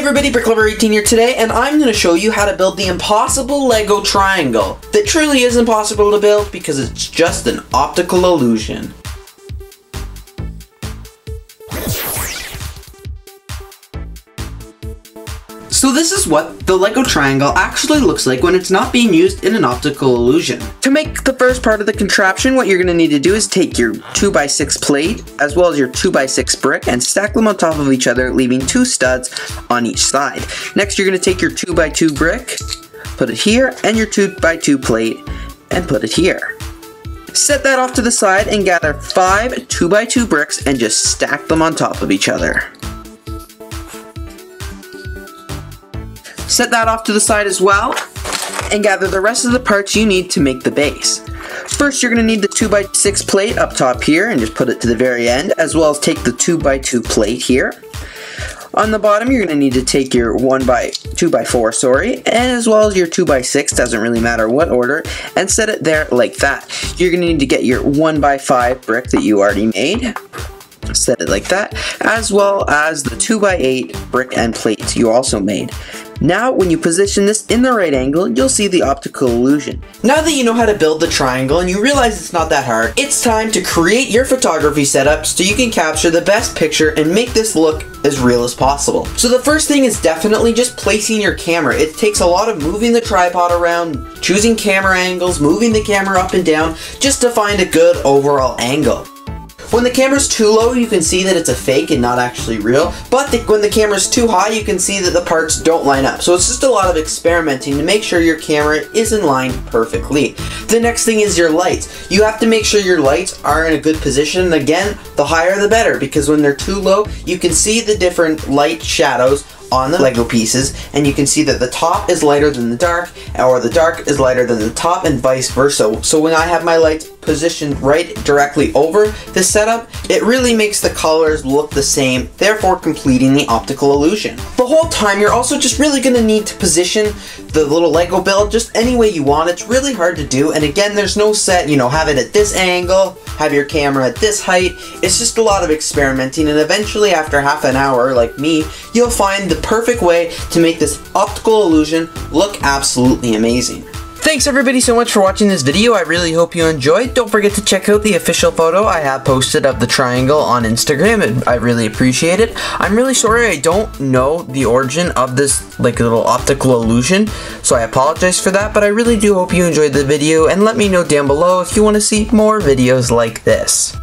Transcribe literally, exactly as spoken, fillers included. Hey everybody, BrickLover eighteen here today, and I'm going to show you how to build the impossible LEGO triangle that truly is impossible to build because it's just an optical illusion. So this is what the LEGO triangle actually looks like when it's not being used in an optical illusion. To make the first part of the contraption, what you're going to need to do is take your two by six plate as well as your two by six brick and stack them on top of each other, leaving two studs on each side. Next you're going to take your two by two brick, put it here, and your two by two plate and put it here. Set that off to the side and gather five two by two bricks and just stack them on top of each other. Set that off to the side as well, and gather the rest of the parts you need to make the base. First, you're going to need the two by six plate up top here, and just put it to the very end, as well as take the two by two plate here. On the bottom, you're going to need to take your one by two by four, sorry, and as well as your two by six, doesn't really matter what order, and set it there like that. You're going to need to get your one by five brick that you already made. Set it like that, as well as the two by eight brick and plates you also made. Now, when you position this in the right angle, you'll see the optical illusion. Now that you know how to build the triangle and you realize it's not that hard, it's time to create your photography setup so you can capture the best picture and make this look as real as possible. So the first thing is definitely just placing your camera. It takes a lot of moving the tripod around, choosing camera angles, moving the camera up and down, just to find a good overall angle. When the camera's too low, you can see that it's a fake and not actually real, but the, when the camera's too high, you can see that the parts don't line up. So it's just a lot of experimenting to make sure your camera is in line perfectly. The next thing is your lights. You have to make sure your lights are in a good position, and again, the higher the better, because when they're too low, you can see the different light shadows on the LEGO pieces, and you can see that the top is lighter than the dark, or the dark is lighter than the top, and vice versa. So when I have my lights positioned right directly over the setup, it really makes the colors look the same, therefore completing the optical illusion. The whole time you're also just really going to need to position the little LEGO build just any way you want. It's really hard to do, and again, there's no set, you know, have it at this angle, have your camera at this height. It's just a lot of experimenting, and eventually after half an hour, like me, you'll find the perfect way to make this optical illusion look absolutely amazing. Thanks everybody so much for watching this video. I really hope you enjoyed. Don't forget to check out the official photo I have posted of the triangle on Instagram, and I really appreciate it. I'm really sorry I don't know the origin of this like little optical illusion, so I apologize for that, but I really do hope you enjoyed the video, and let me know down below if you want to see more videos like this.